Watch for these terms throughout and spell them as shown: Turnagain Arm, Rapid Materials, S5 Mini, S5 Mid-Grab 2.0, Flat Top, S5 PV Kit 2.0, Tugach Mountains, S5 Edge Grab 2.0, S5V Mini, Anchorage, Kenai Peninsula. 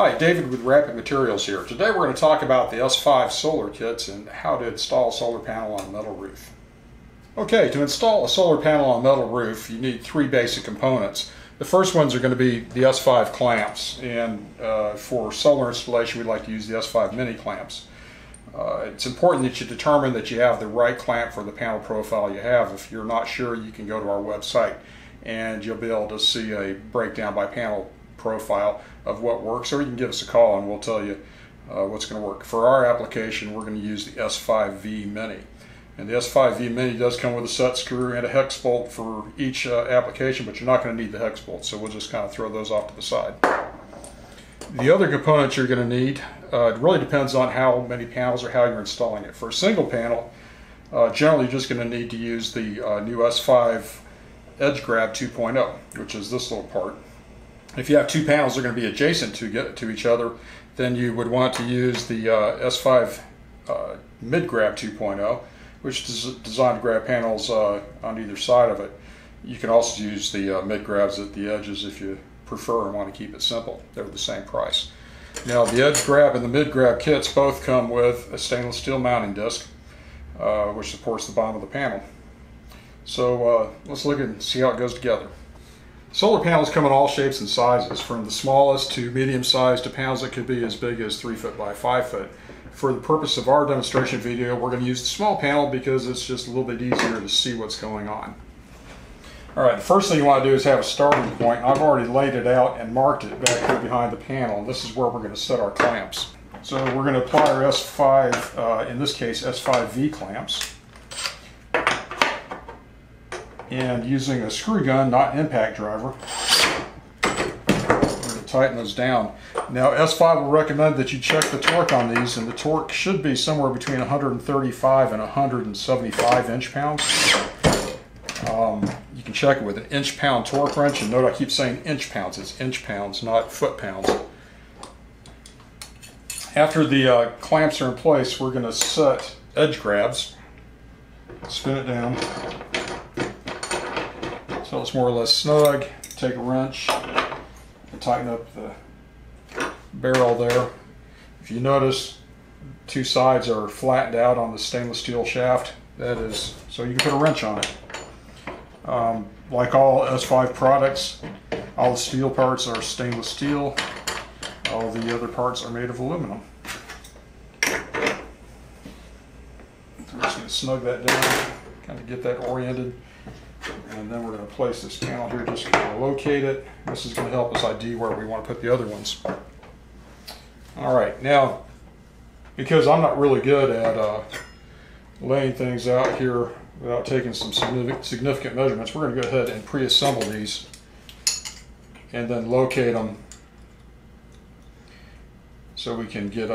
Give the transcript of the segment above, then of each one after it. Hi, David with Rapid Materials here. Today we're going to talk about the S5 solar kits and how to install a solar panel on a metal roof. Okay, to install a solar panel on a metal roof, you need three basic components. The first ones are going to be the S5 clamps, and for solar installation we like to use the S5 Mini clamps. It's important that you determine that you have the right clamp for the panel profile you have. If you're not sure, you can go to our website and you'll be able to see a breakdown by panel profile of what works, or you can give us a call and we'll tell you what's going to work. For our application, we're going to use the S5V Mini. And the S5V Mini does come with a set screw and a hex bolt for each application, but you're not going to need the hex bolt, so we'll just kind of throw those off to the side. The other components you're going to need, it really depends on how many panels or how you're installing it. For a single panel, generally you're just going to need to use the new S5 Edge Grab 2.0, which is this little part. If you have two panels that are going to be adjacent to each other, then you would want to use the S5 Mid-Grab 2.0, which is designed to grab panels on either side of it. You can also use the Mid-Grabs at the edges if you prefer and want to keep it simple. They're the same price. Now, the Edge Grab and the Mid-Grab kits both come with a stainless steel mounting disc, which supports the bottom of the panel. So let's look and see how it goes together. Solar panels come in all shapes and sizes, from the smallest to medium-sized to panels that could be as big as 3 foot by 5 foot. For the purpose of our demonstration video, we're going to use the small panel because it's just a little bit easier to see what's going on. Alright, the first thing you want to do is have a starting point. I've already laid it out and marked it back here behind the panel. This is where we're going to set our clamps. So we're going to apply our S5, in this case S5V clamps. And using a screw gun, not impact driver, we're going to tighten those down. Now, S5 will recommend that you check the torque on these, and the torque should be somewhere between 135 and 175 inch-pounds. You can check it with an inch-pound torque wrench, and note I keep saying inch-pounds. It's inch-pounds, not foot-pounds. After the clamps are in place, we're going to set edge grabs, spin it down. So it's more or less snug. Take a wrench and tighten up the barrel there. If you notice, two sides are flattened out on the stainless steel shaft. That is, so you can put a wrench on it. Like all S5 products, all the steel parts are stainless steel. All the other parts are made of aluminum. I'm just going to snug that down, kind of get that oriented. And then we're going to place this panel here, just kind of locate it. This is going to help us ID where we want to put the other ones. Alright, now, because I'm not really good at laying things out here without taking some significant measurements, we're going to go ahead and pre-assemble these and then locate them so we can get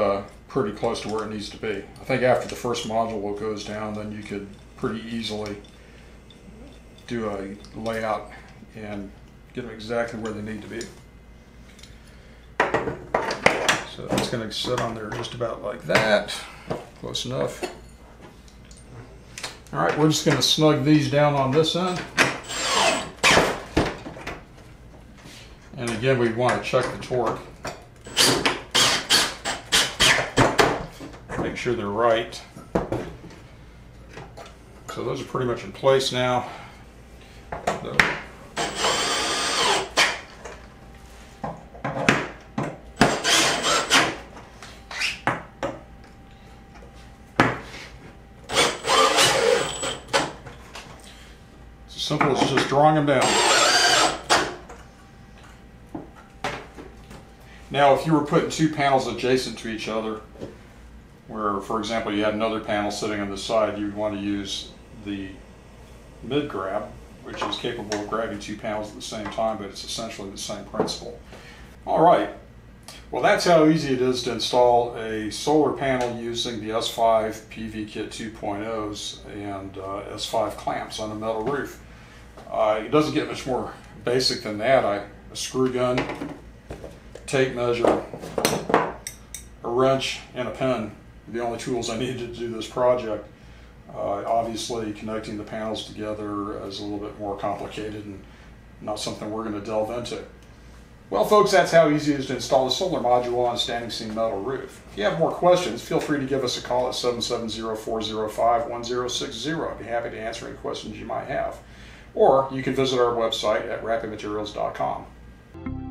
pretty close to where it needs to be. I think after the first module goes down, then you could pretty easily do a layout and get them exactly where they need to be. So it's going to sit on there just about like that. Close enough. Alright, we're just going to snug these down on this end. And again, we want to check the torque. Make sure they're right. So those are pretty much in place now. So, simple as just drawing them down. Now, if you were putting two panels adjacent to each other, where, for example, you had another panel sitting on the side, you'd want to use the mid-grab, which is capable of grabbing two panels at the same time, but it's essentially the same principle. Alright, well, that's how easy it is to install a solar panel using the S5 PV Kit 2.0s and S5 clamps on a metal roof. It doesn't get much more basic than that. A screw gun, tape measure, a wrench, and a pen are the only tools I needed to do this project. Obviously, connecting the panels together is a little bit more complicated and not something we're going to delve into. Well folks, that's how easy it is to install the solar module on a standing seam metal roof. If you have more questions, feel free to give us a call at 770-405-1060. I'd be happy to answer any questions you might have. Or you can visit our website at rapidmaterials.com.